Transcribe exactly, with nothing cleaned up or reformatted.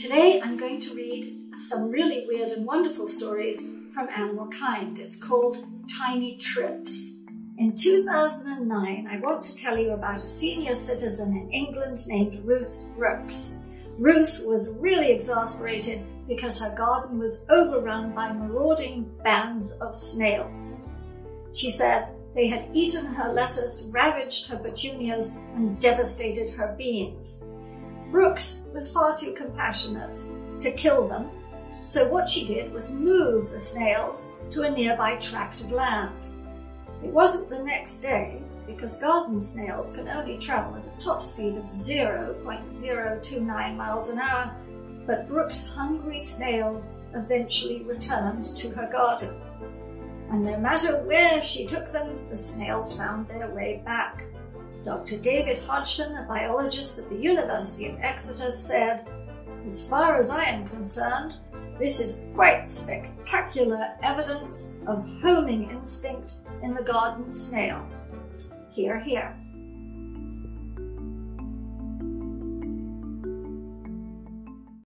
Today I'm going to read some really weird and wonderful stories from Animal Kind. It's called Tiny Trips. In two thousand nine, I want to tell you about a senior citizen in England named Ruth Brooks. Ruth was really exasperated because her garden was overrun by marauding bands of snails. She said they had eaten her lettuce, ravaged her petunias, and devastated her beans. Brooks was far too compassionate to kill them, so what she did was move the snails to a nearby tract of land. It wasn't the next day, because garden snails can only travel at a top speed of zero point zero two nine miles an hour, but Brooks' hungry snails eventually returned to her garden. And no matter where she took them, the snails found their way back. Doctor David Hodgson, a biologist at the University of Exeter, said, "As far as I am concerned, this is quite spectacular evidence of homing instinct in the garden snail." Hear, hear.